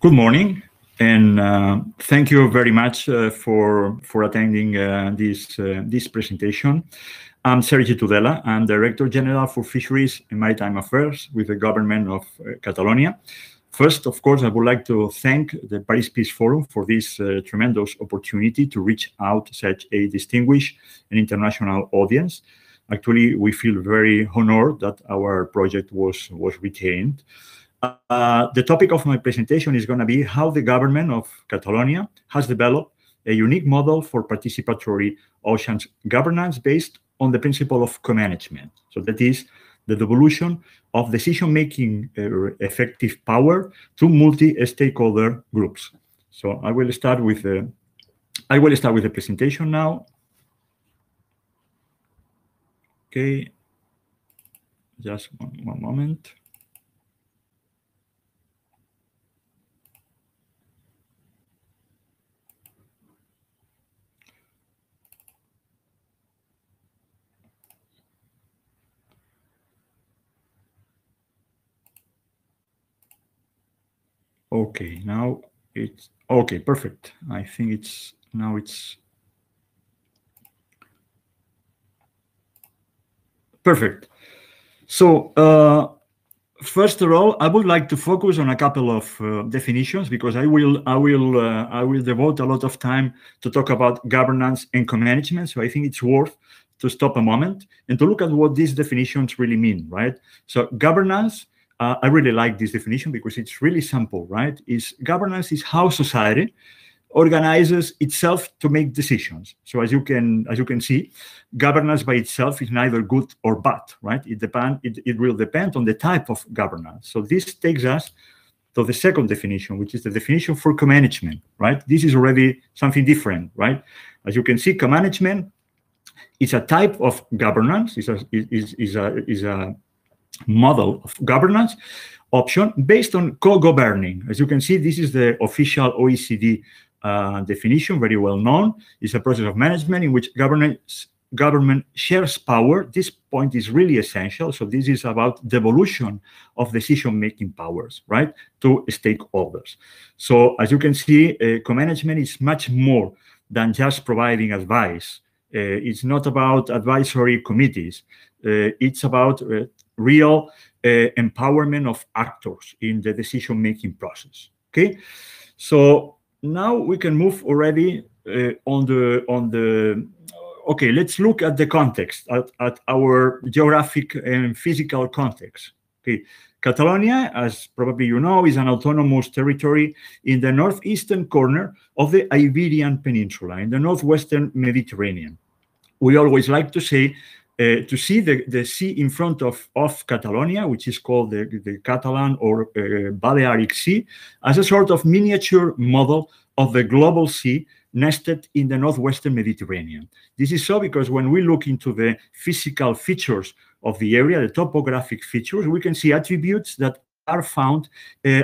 Good morning, and thank you very much for attending this presentation. I'm Sergi Tudela. I'm Director General for Fisheries and Maritime Affairs with the government of Catalonia. First, of course, I would like to thank the Paris Peace Forum for this tremendous opportunity to reach out such a distinguished and international audience. Actually, we feel very honored that our project was retained. The topic of my presentation is going to be how the government of Catalonia has developed a unique model for participatory oceans governance based on the principle of co-management. So that is the devolution of decision-making effective power to multi-stakeholder groups. So I will start with the presentation now. Okay, just one moment. Okay, now it's okay, perfect. I think it's now it's perfect. So first of all, I would like to focus on a couple of definitions, because I will devote a lot of time to talk about governance and co-management. So I think it's worth to stop a moment and to look at what these definitions really mean, right? So governance, I really like this definition because it's really simple, right? Governance is how society organizes itself to make decisions. So as you can see, governance by itself is neither good or bad, right? It will depend on the type of governance. So this takes us to the second definition, which is the definition for co-management, right? This is already something different, right? As you can see, co-management is a type of governance, is a model of governance option based on co-governing. As you can see, this is the official OECD definition, very well known. It's a process of management in which government shares power. This point is really essential. So this is about devolution of decision-making powers, right, to stakeholders. So as you can see, co-management is much more than just providing advice. It's not about advisory committees. It's about real empowerment of actors in the decision-making process. Okay, so now we can move already Okay, let's look at the context, at our geographic and physical context. Okay, Catalonia, as probably you know, is an autonomous territory in the northeastern corner of the Iberian Peninsula, in the northwestern Mediterranean. We always like to say, to see the sea in front of Catalonia, which is called the Catalan or Balearic Sea, as a sort of miniature model of the global sea nested in the northwestern Mediterranean. This is so because when we look into the physical features of the area, the topographic features, we can see attributes that are found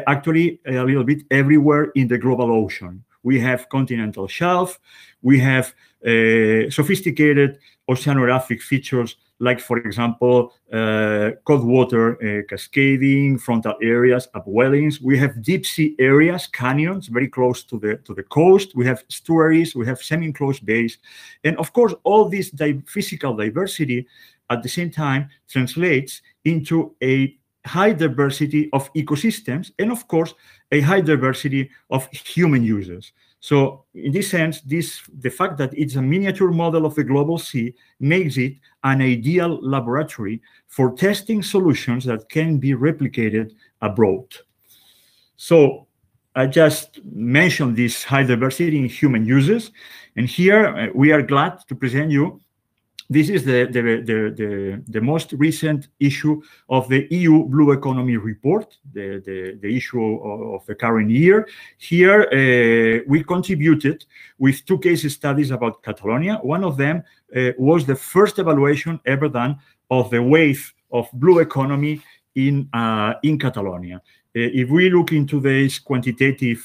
actually a little bit everywhere in the global ocean. We have continental shelf, we have sophisticated oceanographic features like, for example, cold water cascading, frontal areas, upwellings. We have deep sea areas, canyons, very close to the coast. We have estuaries, we have semi-enclosed bays. And of course, all this physical diversity at the same time translates into a high diversity of ecosystems and, of course, a high diversity of human users. So in this sense, the fact that it's a miniature model of the global sea makes it an ideal laboratory for testing solutions that can be replicated abroad. So I just mentioned this high diversity in human users, and here we are glad to present you. This is the most recent issue of the EU Blue Economy Report, the issue of the current year. Here, we contributed with two case studies about Catalonia. One of them was the first evaluation ever done of the wave of blue economy in Catalonia. If we look into these quantitative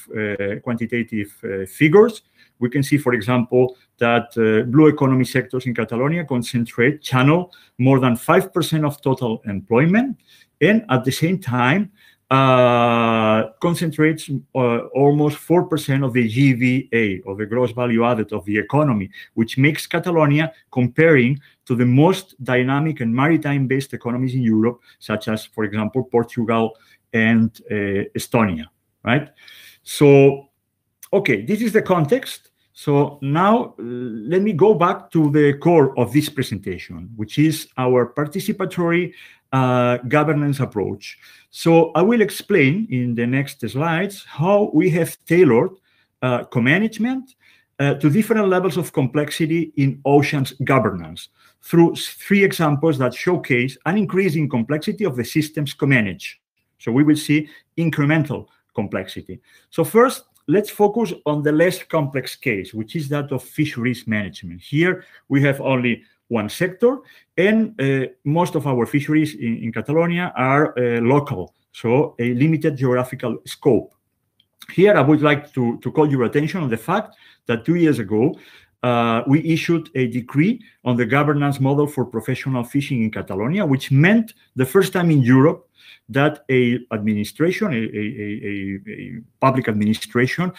figures, we can see, for example, that blue economy sectors in Catalonia channel more than 5% of total employment. And at the same time, concentrates almost 4% of the GVA, or the gross value added of the economy, which makes Catalonia comparing to the most dynamic and maritime-based economies in Europe, such as, for example, Portugal and Estonia, right? So, okay, this is the context. So now let me go back to the core of this presentation, which is our participatory governance approach. So I will explain in the next slides how we have tailored co-management to different levels of complexity in oceans governance through three examples that showcase an increasing complexity of the systems co-managed. So we will see incremental complexity. So first, let's focus on the less complex case, which is that of fisheries management. Here we have only one sector, and most of our fisheries in Catalonia are local, so a limited geographical scope. Here I would like to call your attention on the fact that 2 years ago, we issued a decree on the governance model for professional fishing in Catalonia, which meant the first time in Europe that a public administration,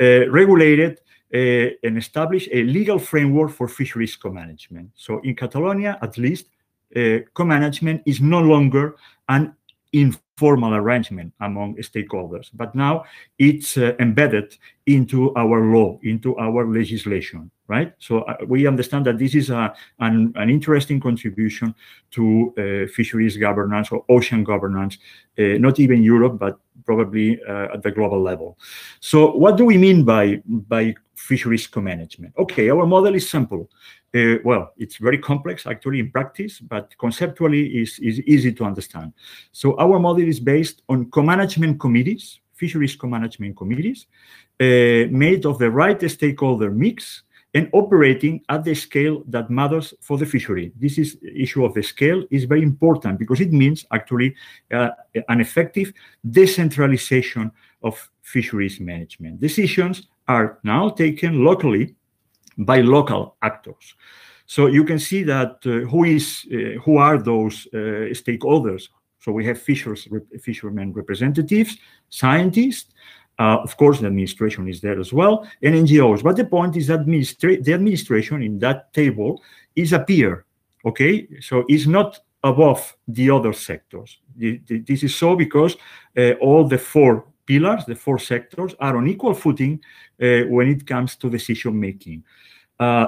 regulated and established a legal framework for fisheries co-management. So in Catalonia, at least, co-management is no longer an informal arrangement among stakeholders, but now it's embedded into our law, into our legislation, right? So we understand that this is an interesting contribution to fisheries governance or ocean governance, not even Europe, but probably at the global level. So what do we mean by fisheries co-management? Okay, our model is simple. Well, it's very complex actually in practice, but conceptually is easy to understand. So our model is based on co-management committees, fisheries co-management committees, made of the right stakeholder mix and operating at the scale that matters for the fishery. This is issue of the scale is very important because it means actually an effective decentralization of fisheries management. Decisions are now taken locally by local actors. So you can see that who are those stakeholders. So we have fishermen representatives, scientists, of course, the administration is there as well, and NGOs. But the point is that the administration in that table is a peer, okay? So it's not above the other sectors. This is so because all the four pillars, the four sectors, are on equal footing when it comes to decision-making.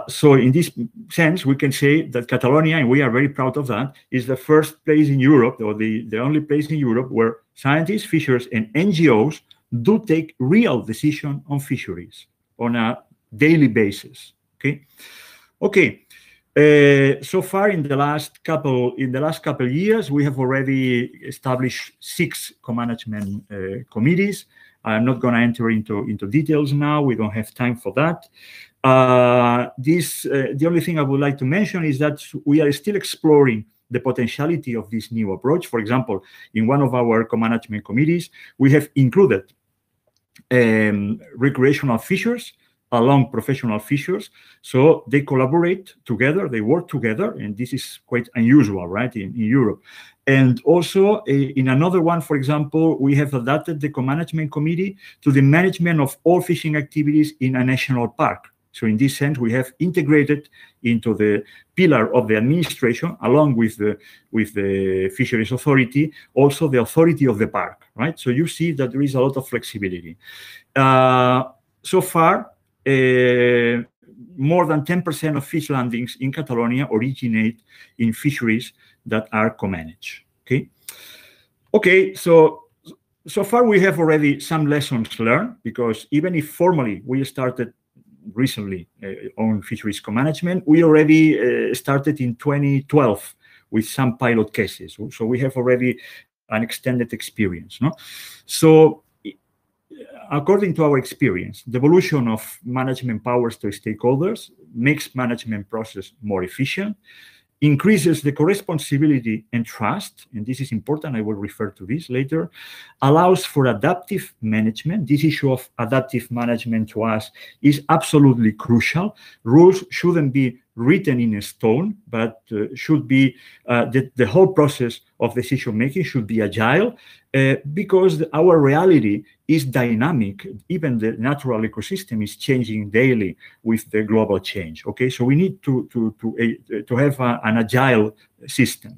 So in this sense, we can say that Catalonia, and we are very proud of that, is the first place in Europe, or the only place in Europe, where scientists, fishers, and NGOs do take real decision on fisheries on a daily basis. Okay, okay. So far in the last couple of years, we have already established 6 co-management committees. I'm not going to enter into details now. We don't have time for that. The only thing I would like to mention is that we are still exploring the potentiality of this new approach. For example, in one of our co-management committees, we have included recreational fishers along professional fishers. So they collaborate together, they work together, and this is quite unusual, right, in Europe. And also in another one, for example, we have adapted the co-management committee to the management of all fishing activities in a national park. So in this sense, we have integrated into the pillar of the administration, along with the fisheries authority, also the authority of the park, right? So you see that there is a lot of flexibility. So far, more than 10% of fish landings in Catalonia originate in fisheries that are co-managed, okay? Okay, so far we have already some lessons learned, because even if formally we started recently on fisheries co-management, we already started in 2012 with some pilot cases. So we have already an extended experience, no? So according to our experience, the evolution of management powers to stakeholders makes management process more efficient, increases the co-responsibility and trust, and this is important, I will refer to this later, allows for adaptive management. This issue of adaptive management to us is absolutely crucial. Rules shouldn't be written in stone, but should be the whole process of decision making should be agile, because our reality is dynamic. Even the natural ecosystem is changing daily with the global change. Okay, so we need to have an agile system.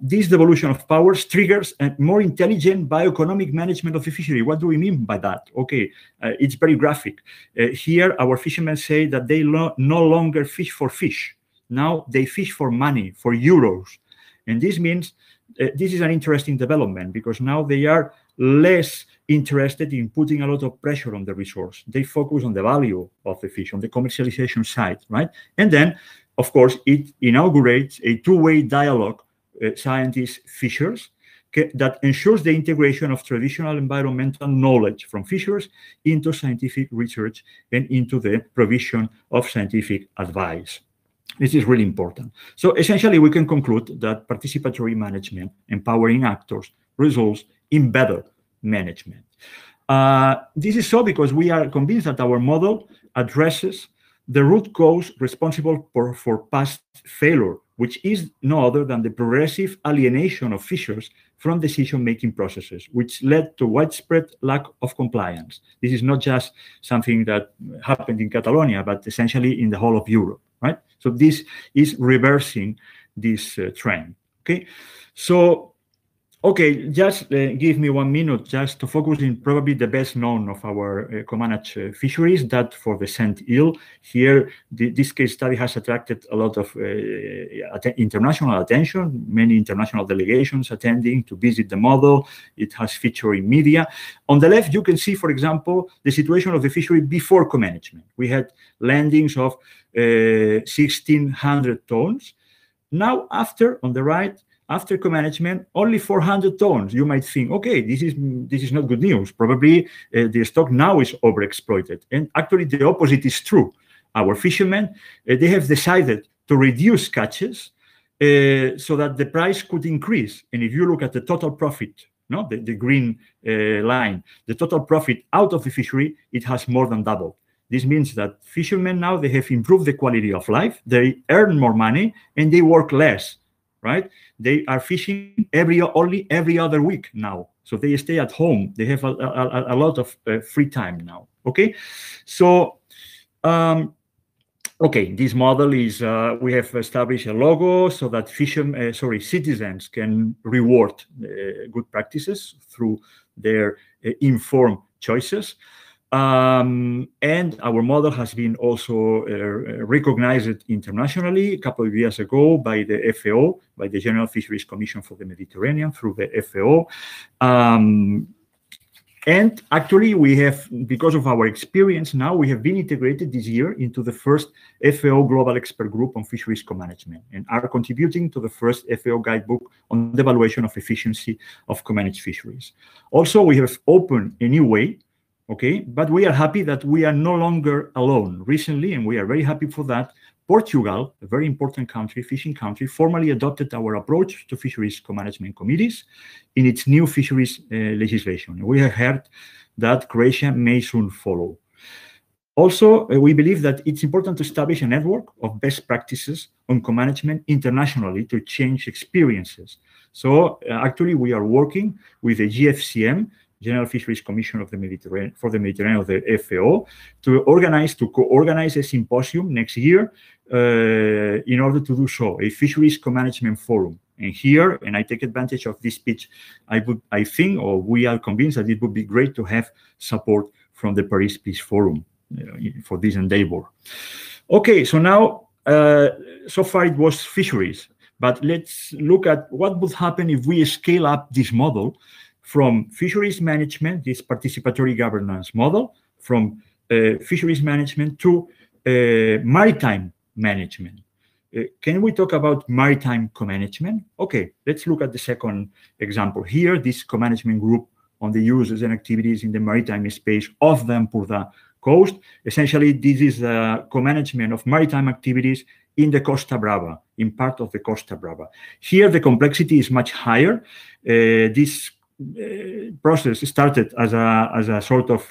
This devolution of powers triggers a more intelligent bioeconomic management of the fishery. What do we mean by that? Okay, it's very graphic. Here, our fishermen say that they no longer fish for fish. Now they fish for money, for euros. And this means this is an interesting development, because now they are less interested in putting a lot of pressure on the resource. They focus on the value of the fish, on the commercialization side, right? And then, of course, it inaugurates a two-way dialogue, scientists-fishers, that ensures the integration of traditional environmental knowledge from fishers into scientific research and into the provision of scientific advice. This is really important. So essentially, we can conclude that participatory management, empowering actors, results in better management. This is so because we are convinced that our model addresses the root cause responsible for past failure, which is no other than the progressive alienation of fishers from decision-making processes, which led to widespread lack of compliance. This is not just something that happened in Catalonia, but essentially in the whole of Europe, right? So this is reversing this trend, okay? So, okay, just give me 1 minute just to focus in probably the best known of our co-managed fisheries, that for the Saint Eel. Here, this case study has attracted a lot of international attention, many international delegations attending to visit the model. It has featured in media. On the left, you can see, for example, the situation of the fishery before co-management. We had landings of 1,600 tons. Now, after, on the right, after co-management, only 400 tons. You might think, okay, this is not good news. Probably the stock now is overexploited. And actually, the opposite is true. Our fishermen, they have decided to reduce catches so that the price could increase. And if you look at the total profit, no, the green line, the total profit out of the fishery, it has more than doubled. This means that fishermen now, they have improved the quality of life, they earn more money, and they work less. Right? They are fishing only every other week now. So they stay at home. They have a lot of free time now. Okay. So, okay, this model is, we have established a logo so that citizens can reward good practices through their informed choices. And our model has been also recognized internationally a couple of years ago by the FAO, by the General Fisheries Commission for the Mediterranean, through the FAO. And actually, we have, because of our experience now, we have been integrated this year into the first FAO Global Expert Group on Fisheries Co-Management, and are contributing to the first FAO guidebook on the evaluation of efficiency of co-managed fisheries. Also, we have opened a new way. Okay, but we are happy that we are no longer alone. Recently, and we are very happy for that, Portugal, a very important country, fishing country, formally adopted our approach to fisheries co-management committees in its new fisheries legislation. We have heard that Croatia may soon follow. Also, we believe that it's important to establish a network of best practices on co-management internationally to change experiences. So actually, we are working with the GFCM, General Fisheries Commission of the Mediterranean, for the Mediterranean of the FAO, to co-organize a symposium next year in order to do so, a fisheries co-management forum. And here, and I take advantage of this pitch, we are convinced that it would be great to have support from the Paris Peace Forum for this endeavor. Okay, so now, so far it was fisheries, but let's look at what would happen if we scale up this model from fisheries management, this participatory governance model, from fisheries management to maritime management. Can we talk about maritime co-management? Okay, let's look at the second example here, this co-management group on the uses and activities in the maritime space of the Ampurda coast. Essentially, this is the co-management of maritime activities in the Costa Brava, in part of the Costa Brava. Here, the complexity is much higher. This process started as a sort of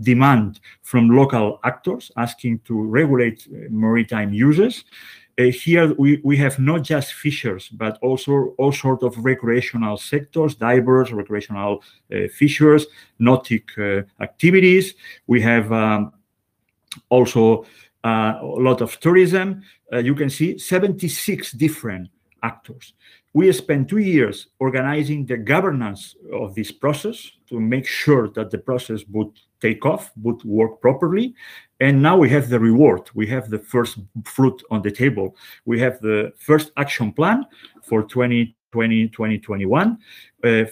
demand from local actors asking to regulate maritime uses. Here we have not just fishers, but also all sort of recreational sectors, divers, recreational fishers, nautic activities. We have also a lot of tourism. You can see 76 different actors. We spent 2 years organizing the governance of this process to make sure that the process would take off, would work properly. And now we have the reward. We have the first fruit on the table. We have the first action plan for 2020-2021.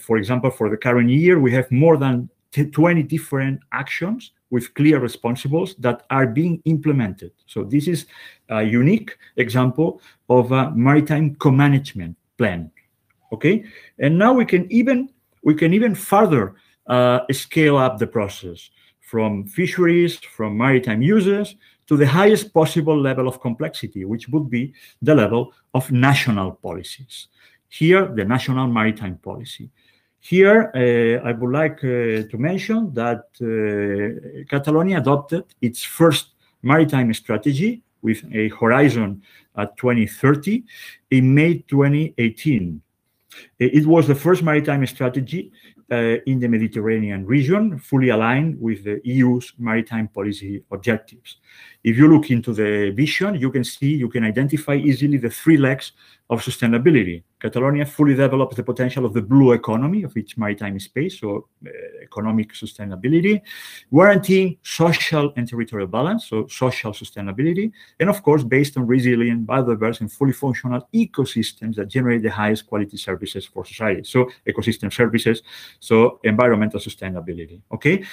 For example, for the current year, we have more than 20 different actions with clear responsibles that are being implemented. So this is a unique example of a maritime co-management plan. Okay, and now we can even further scale up the process from fisheries, from maritime users to the highest possible level of complexity, which would be the level of national policies. Here, the national maritime policy. Here, I would like to mention that Catalonia adopted its first maritime strategy with a horizon at 2030 in May 2018. It was the first maritime strategy in the Mediterranean region, fully aligned with the EU's maritime policy objectives. If you look into the vision, you can identify easily the three legs of sustainability. Catalonia fully developed the potential of the blue economy of its maritime space, so economic sustainability, guaranteeing social and territorial balance, so social sustainability, and of course, based on resilient, biodiverse, and fully functional ecosystems that generate the highest quality services for society, so ecosystem services, so environmental sustainability, okay?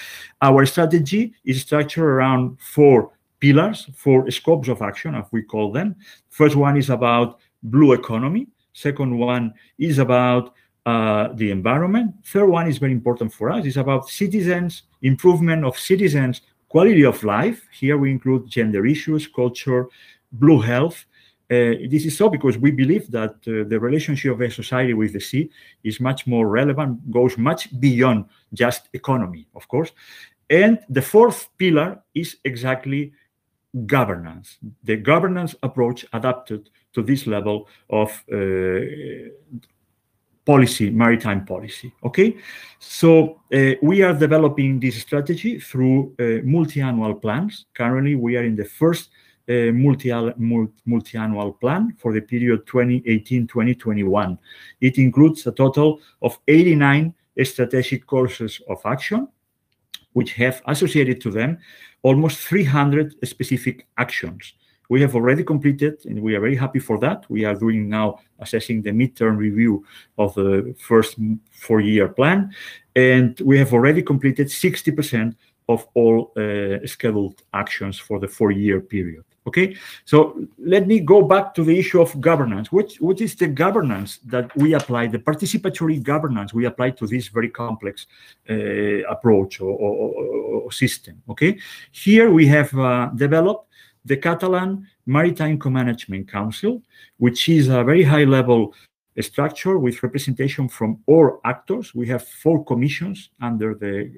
Our strategy is structured around four pillars, four scopes of action, as we call them. First one is about blue economy. Second one is about the environment. Third one is very important for us. It's about citizens, improvement of citizens' quality of life. Here we include gender issues, culture, blue health. This is so because we believe that the relationship of a society with the sea is much more relevant, goes much beyond just economy, of course. And the fourth pillar is exactly governance, the governance approach adapted to this level of policy, maritime policy, okay? So we are developing this strategy through multi-annual plans. Currently, we are in the first multi-annual plan for the period 2018-2021. It includes a total of 89 strategic courses of action, which have associated to them almost 300 specific actions. We have already completed, and we are very happy for that. We are doing now assessing the midterm review of the first four-year plan, and we have already completed 60% of all scheduled actions for the four-year period. Okay, so let me go back to the issue of governance. What is the governance that we apply, the participatory governance we apply to this very complex approach or system? Okay, here we have developed the Catalan Maritime Co-Management Council, which is a very high-level structure with representation from all actors. We have four commissions under the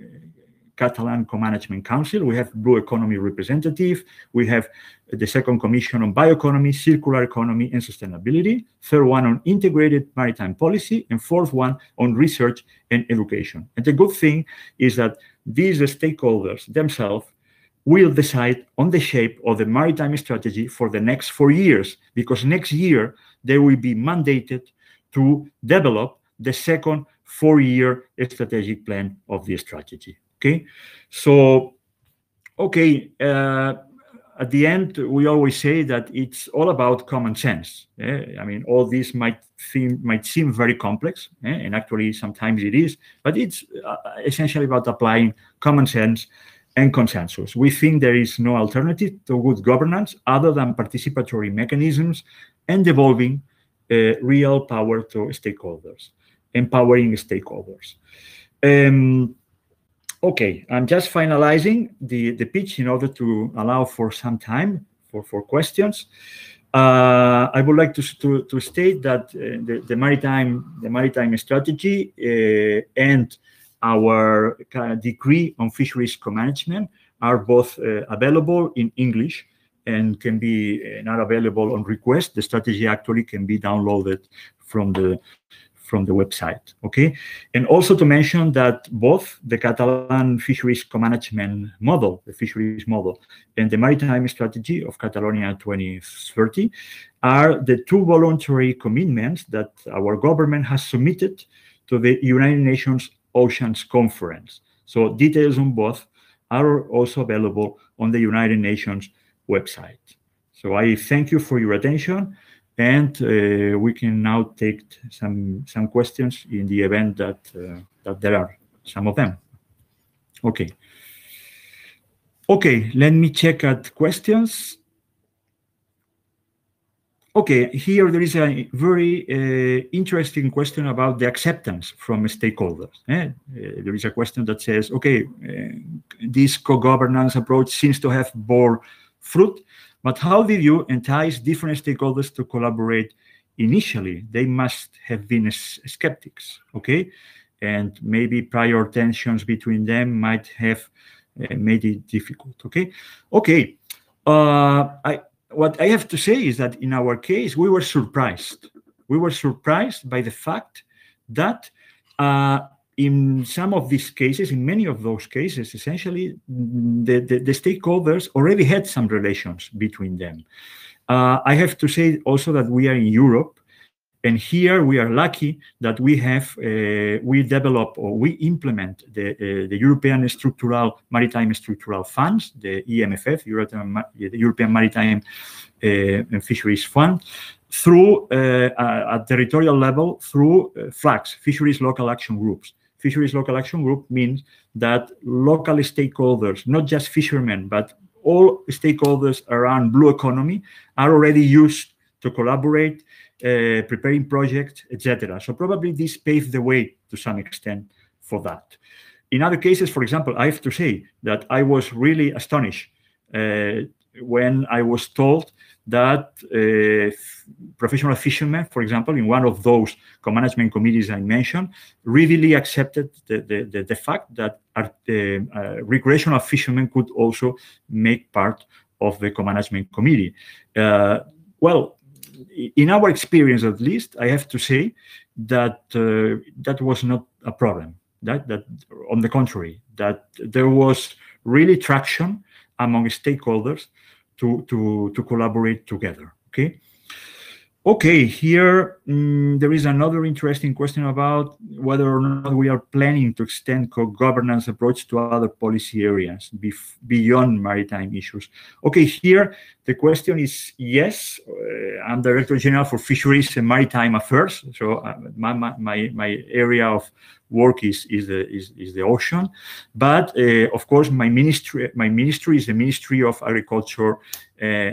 Catalan Co-Management Council. We have Blue Economy Representative. We have the second commission on Bioeconomy, Circular Economy, and Sustainability. Third one on Integrated Maritime Policy. And fourth one on Research and Education. And the good thing is that these stakeholders themselves will decide on the shape of the maritime strategy for the next 4 years, because next year they will be mandated to develop the second four-year strategic plan of the strategy. Okay, so, okay, at the end, we always say that it's all about common sense. I mean, all this might seem very complex, and actually sometimes it is, but it's essentially about applying common sense and consensus. We think there is no alternative to good governance other than participatory mechanisms and devolving real power to stakeholders, empowering stakeholders. Okay, I'm just finalizing the pitch in order to allow for some time for questions. I would like to state that the maritime strategy and our decree on fisheries co-management are both available in English and can be not available on request. The strategy actually can be downloaded from the website. Okay, and also to mention that both the Catalan fisheries co-management model, the fisheries model, and the maritime strategy of Catalonia 2030 are the two voluntary commitments that our government has submitted to the United Nations Oceans Conference. So details on both are also available on the United Nations website. So I thank you for your attention, and we can now take some questions in the event that there are some of them. Okay. Okay, let me check at questions. Okay, here there is a very interesting question about the acceptance from stakeholders. There is a question that says, okay, this co-governance approach seems to have borne fruit, but how did you entice different stakeholders to collaborate initially? They must have been skeptics, okay? And maybe prior tensions between them might have made it difficult, okay? Okay, what I have to say is that in our case, we were surprised. We were surprised by the fact that in some of these cases, in many of those cases, essentially, the stakeholders already had some relations between them. I have to say also that we are in Europe, and here we are lucky that we have, we develop or we implement the European Structural Maritime Structural Funds, the EMFF, the European Maritime and Fisheries Fund, through, at territorial level, through FLAGs, Fisheries Local Action Groups. Fisheries Local Action Group means that local stakeholders, not just fishermen, but all stakeholders around blue economy are already used to collaborate, preparing projects, etc. So probably this paved the way to some extent for that. In other cases, for example, I have to say that I was really astonished when I was told that professional fishermen, for example, in one of those co-management committees I mentioned, readily accepted the fact that recreational fishermen could also make part of the co-management committee. Well, in our experience, at least, I have to say that that was not a problem. That on the contrary, that there was really traction among stakeholders to collaborate together. Okay. Okay. Here there is another interesting question about whether or not we are planning to extend co-governance approach to other policy areas beyond maritime issues. Okay. Here the question is yes. I'm Director General for Fisheries and Maritime Affairs, so my area of work is the ocean, but of course my ministry is the Ministry of Agriculture,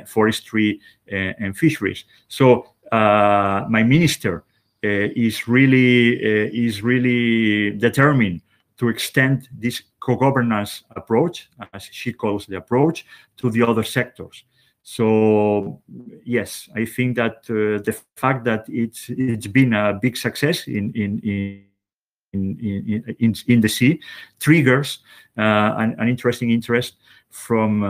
Forestry, and Fisheries. So my minister is really determined to extend this co-governance approach, as she calls the approach, to the other sectors. So yes, I think that the fact that it's been a big success in the sea triggers an interesting interest from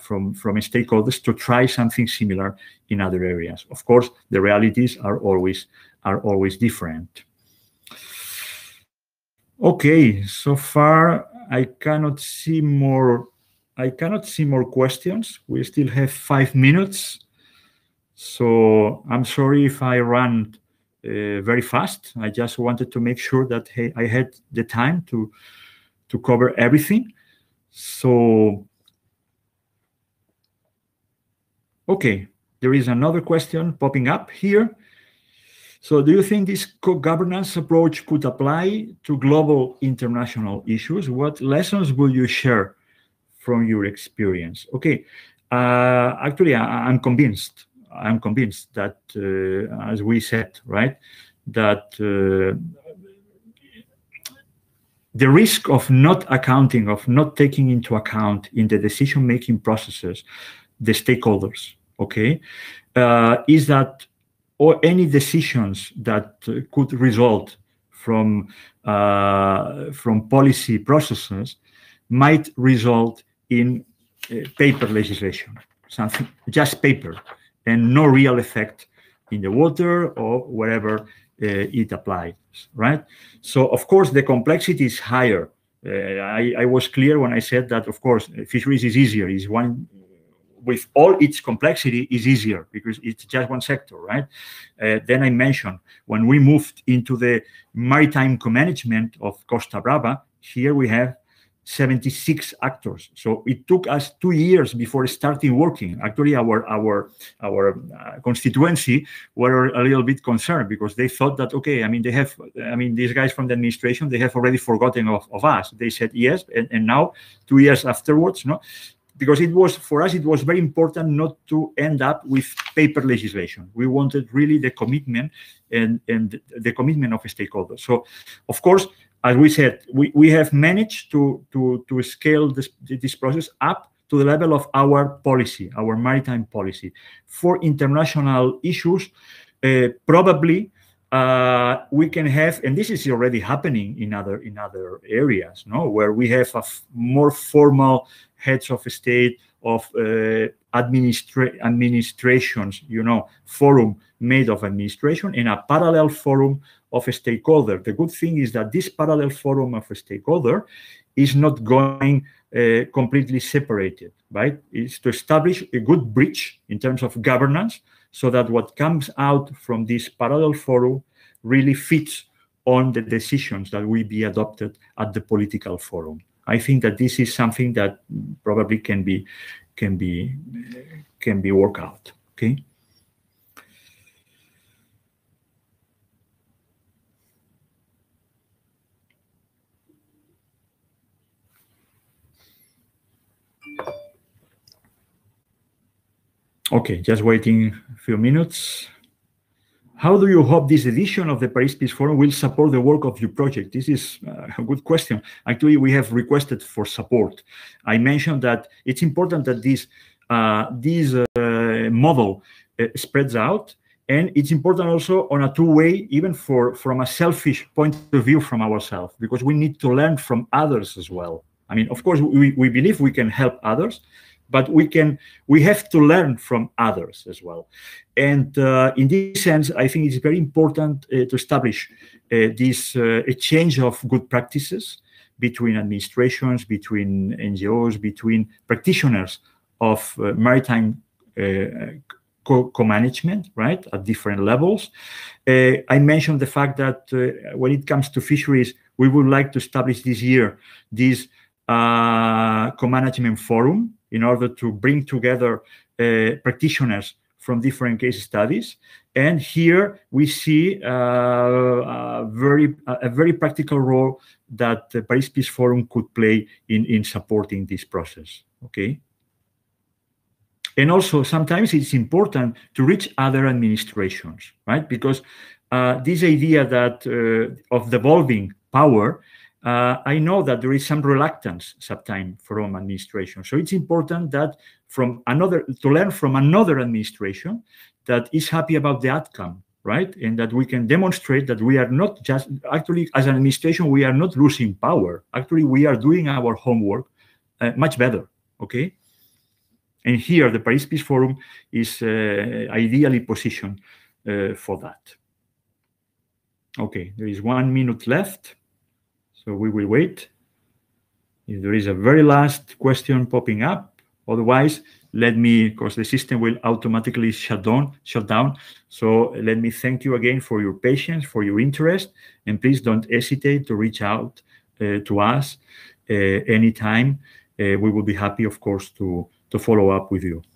stakeholders to try something similar in other areas. Of course, the realities are always different. Okay, so far I cannot see more questions. We still have 5 minutes, so I'm sorry if I ran very fast. I just wanted to make sure that I had the time to cover everything. So, okay, there is another question popping up here. So do you think this co-governance approach could apply to global international issues? What lessons will you share from your experience? Okay, actually, I'm convinced that, as we said, right, that the risk of not accounting, of not taking into account in the decision-making processes, the stakeholders, okay, is that or any decisions that could result from policy processes might result in paper legislation, something just paper, and no real effect in the water or wherever it applies, right? So, of course, the complexity is higher. I was clear when I said that, of course, fisheries is easier. Is one with all its complexity is easier because it's just one sector, right? Then I mentioned when we moved into the maritime co-management of Costa Brava, here we have 76 actors. So it took us 2 years before starting working. Actually, our constituency were a little bit concerned because they thought that, okay, I mean, they have, I mean, these guys from the administration, they have already forgotten of us. They said yes, and now 2 years afterwards, no? Because it was, for us, it was very important not to end up with paper legislation. We wanted really the commitment and the commitment of stakeholders. So, of course, as we said, we have managed to scale this process up to the level of our policy, our maritime policy. For international issues, probably we can have, and this is already happening in other areas, no, where we have a more formal heads of state of administrations, you know, forum made of administration and a parallel forum of a stakeholder. The good thing is that this parallel forum of a stakeholder is not going completely separated, right? It's to establish a good bridge in terms of governance so that what comes out from this parallel forum really fits on the decisions that will be adopted at the political forum. I think that this is something that probably can be worked out. Okay. Okay, just waiting a few minutes. How do you hope this edition of the Paris Peace Forum will support the work of your project? This is a good question. Actually, we have requested for support. I mentioned that it's important that this model spreads out, and it's important also on a two-way, even from a selfish point of view from ourselves, because we need to learn from others as well. I mean, of course, we believe we can help others, but we have to learn from others as well. And in this sense, I think it's very important to establish this exchange of good practices between administrations, between NGOs, between practitioners of maritime co-management, right, at different levels. I mentioned the fact that when it comes to fisheries, we would like to establish this year this co-management forum, in order to bring together practitioners from different case studies. And here we see a very practical role that the Paris Peace Forum could play in supporting this process, okay? And also sometimes it's important to reach other administrations, right? Because this idea that of devolving power, I know that there is some reluctance sometimes from administration. So it's important that to learn from another administration that is happy about the outcome, right? And that we can demonstrate that we are not just, actually as an administration, we are not losing power. Actually, we are doing our homework much better, okay? And here the Paris Peace Forum is ideally positioned for that. Okay, there is 1 minute left. So we will wait if there is a very last question popping up. Otherwise, because the system will automatically shut down. So let me thank you again for your patience, for your interest, and please don't hesitate to reach out to us anytime. We will be happy, of course, to follow up with you.